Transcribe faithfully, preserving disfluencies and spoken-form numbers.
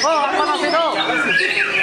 Oh, I'm not going to